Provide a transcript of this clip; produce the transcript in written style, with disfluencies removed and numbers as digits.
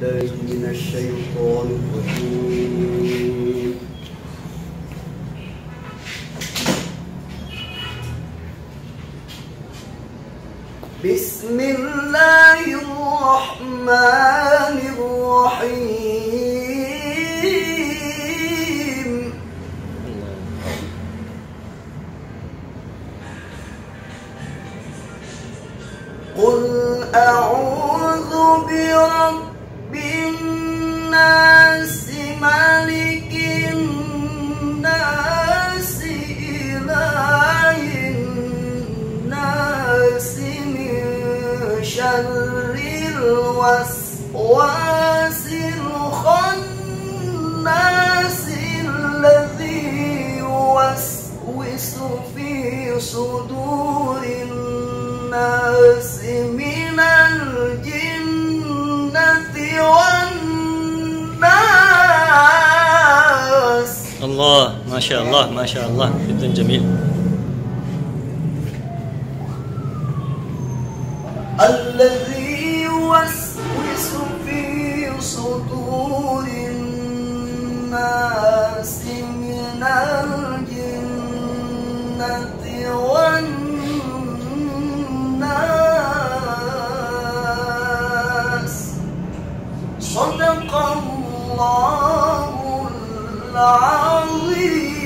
بالله من الشيطان الرجيم. بسم الله الرحمن الرحيم. قل أعوذ برب الناس ملك الناس إله الناس من شر الوسواس الخناس الذي يوسوس في صدور الناس من الجنة والناس. الله ما شاء الله ما شاء الله جدا جميل. الذي يوسوس في صدور الناس من الجنة والناس. صدق الله العظيم.